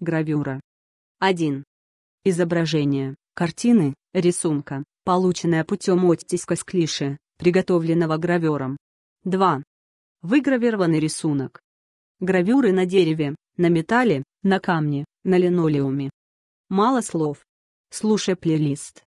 Гравюра. 1. Изображение, картины, рисунка, полученное путем оттиска с клише, приготовленного гравером. 2. Выгравированный рисунок. Гравюры на дереве, на металле, на камне, на линолеуме. Мало слов. Слушай плейлист.